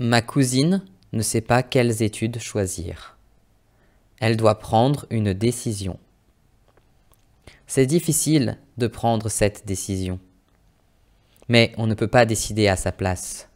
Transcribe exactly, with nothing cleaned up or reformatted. Ma cousine ne sait pas quelles études choisir. Elle doit prendre une décision. C'est difficile de prendre cette décision, mais on ne peut pas décider à sa place.